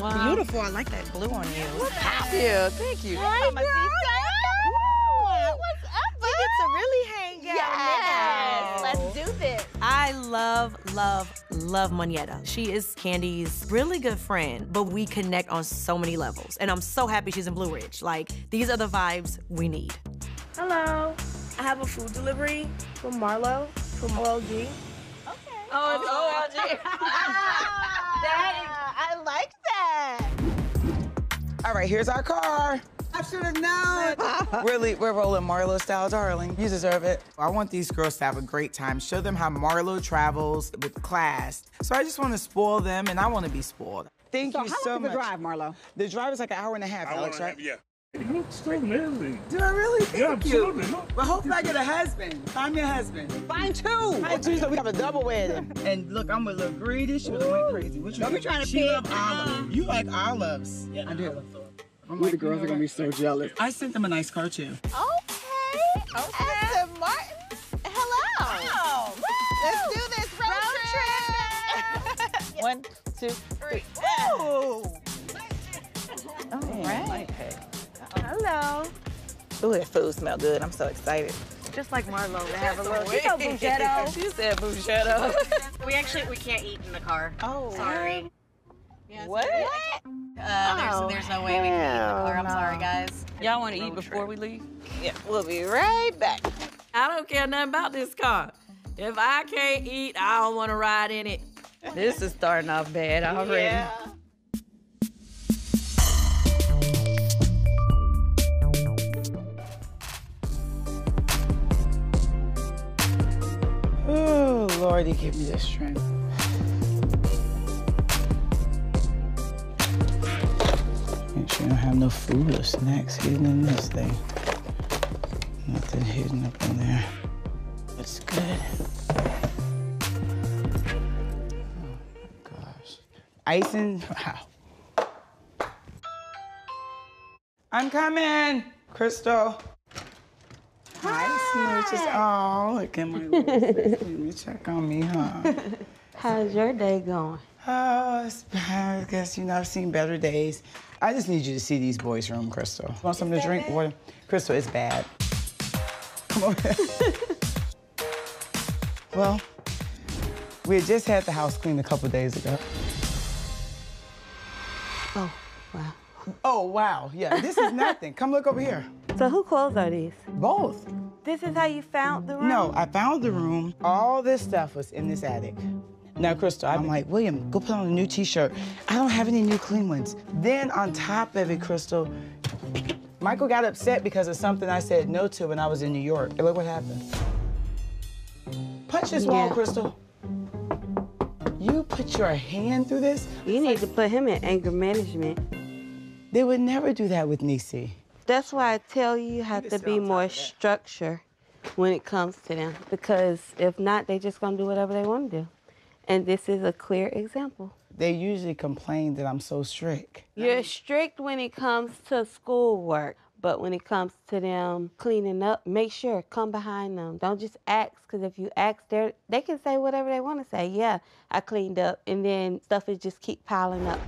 Wow. Beautiful. I like that blue on you. Well, thank you. Hi, girl. What's up, bud? We get to really hang out. Yes. Let's do this. I love, love, love Monietta. She is Candy's really good friend, but we connect on so many levels. And I'm so happy she's in Blue Ridge. Like, these are the vibes we need. Hello. I have a food delivery from Marlo from OLG. Oh, it's OLG. I like that. All right, here's our car. I should have known. We're rolling Marlo style, darling. You deserve it. I want these girls to have a great time. Show them how Marlo travels with class. So I just want to spoil them, and I want to be spoiled. Thank you so much. How long is the drive, Marlo? The drive is like an hour and a half, Alex, right? Yeah. You look so lovely. Did I really? Thank you. But hopefully I get a husband. Find me a husband. Find two. Find two, so we have a double wedding. And look, I'm a little greedy. She was going crazy. What you trying to pick? She loves olives. You like olives. Yeah, I do. The girls are going to be so jealous. I sent them a nice car, too. Okay. Aston Martin. Hello. Wow. Let's do this road trip. 1, 2, 3. Woo. All right. Hello. Ooh, that food smell good. I'm so excited. Just like Marlo, to have a little. She said Bouchetto. She said Bouchetto. We can't eat in the car. Oh, sorry. Yeah, what? There's no way we can eat in the car. I'm sorry, guys. Y'all want to eat before we leave? Yeah, we'll be right back. I don't care nothing about this car. If I can't eat, I don't want to ride in it. This is starting off bad already. Yeah. Oh, Lordy, give me the strength. Make sure you don't have no food or snacks hidden in this thing. Nothing hidden up in there. That's good. Oh, my gosh. Icing. Wow. I'm coming, Crystal. Hi, smooches. Oh, look at my little sis. You check on me, huh? How's your day going? Oh, I guess, you know, I've seen better days. I just need you to see these boys' room, Crystal. Want something to drink? Water? Crystal, it's bad. Come over here. Well, we had just had the house cleaned a couple days ago. Oh, wow. Oh, wow. Yeah, this is nothing. Come look over here. So who clothes are these? Both. This is how you found the room? No, I found the room. All this stuff was in this attic. Now, Crystal, I'm like, William, go put on a new T-shirt. I don't have any new clean ones. Then on top of it, Crystal, Michael got upset because of something I said no to when I was in New York. And look what happened. Punch this wall, Crystal. You put your hand through this? You need to put him in anger management. They would never do that with Nisi. That's why I tell you, you have to be more structured when it comes to them, because if not, they're just going to do whatever they want to do. And this is a clear example. They usually complain that I'm so strict. You're strict when it comes to schoolwork, but when it comes to them cleaning up, make sure, come behind them. Don't just ask, because if you ask, they can say whatever they want to say. Yeah, I cleaned up, and then stuff is just keep piling up.